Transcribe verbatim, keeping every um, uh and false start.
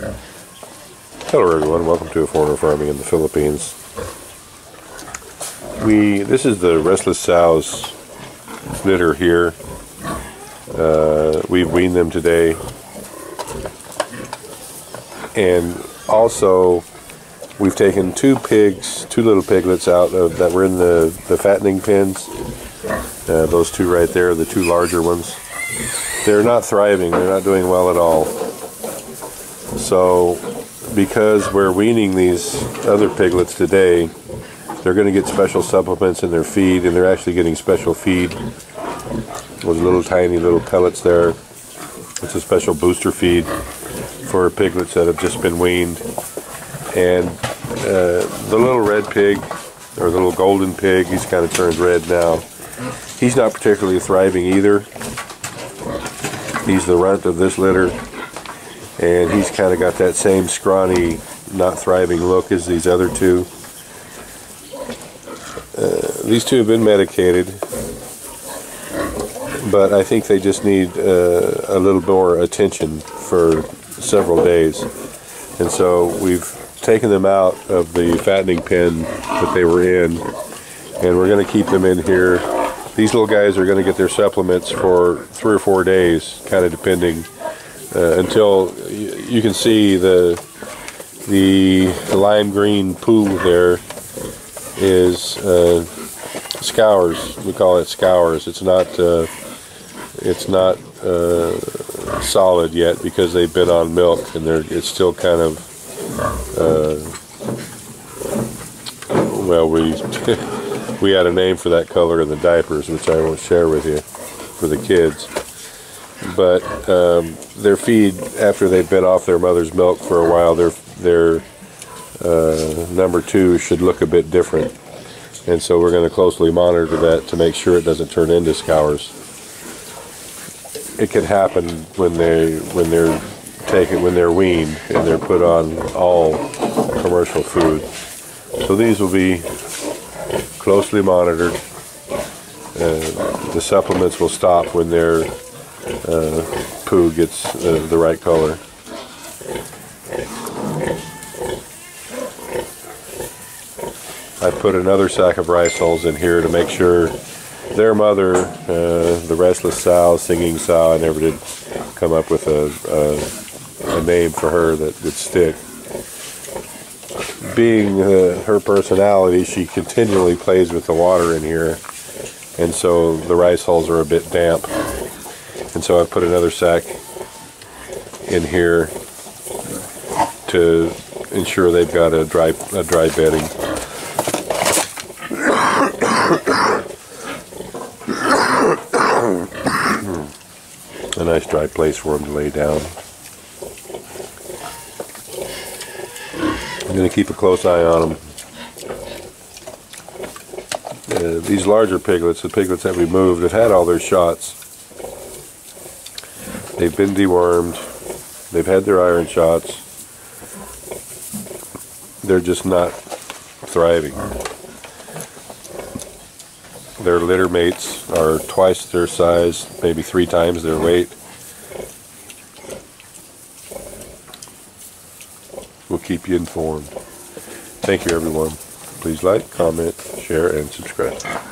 Yeah. Hello everyone, welcome to A Foreigner Farming in the Philippines. We This is the Restless Sow's litter here. Uh, we've weaned them today. And also we've taken two pigs, two little piglets out of that were in the, the fattening pens. Uh, those two right there, the two larger ones. They're not thriving, they're not doing well at all. So because we're weaning these other piglets today, they're going to get special supplements in their feed, and they're actually getting special feed with little tiny little pellets there. It's a special booster feed for piglets that have just been weaned. And uh, the little red pig, or the little golden pig, he's kind of turned red now. He's not particularly thriving either. He's the runt of this litter. And he's kind of got that same scrawny, not thriving look as these other two. Uh, these two have been medicated, but I think they just need uh, a little more attention for several days. And so we've taken them out of the fattening pen that they were in, and we're going to keep them in here. These little guys are going to get their supplements for three or four days, kind of depending. Uh, until you can see the the lime green poo there is uh, scours. We call it scours. It's not uh, it's not uh, solid yet because they've been on milk and they're it's still kind of uh, well we we had a name for that color in the diapers, which I won't share with you for the kids. But um, their feed, after they've been off their mother's milk for a while, their their uh, number two should look a bit different. And so we're going to closely monitor that to make sure it doesn't turn into scours. It could happen when they when they're taken when they're weaned and they're put on all commercial food. So these will be closely monitored. Uh, the supplements will stop when they're Uh, poo gets uh, the right color. I put another sack of rice hulls in here to make sure their mother, uh, the restless sow, singing sow, I never did come up with a, a, a name for her that would stick. Being uh, her personality, she continually plays with the water in here, and so the rice hulls are a bit damp. And so I put another sack in here to ensure they've got a dry, a dry bedding. A nice dry place for them to lay down. I'm going to keep a close eye on them. Uh, these larger piglets, the piglets that we moved, have had all their shots. They've been dewormed, they've had their iron shots, they're just not thriving. Their litter mates are twice their size, maybe three times their weight. We'll keep you informed. Thank you everyone. Please like, comment, share, and subscribe.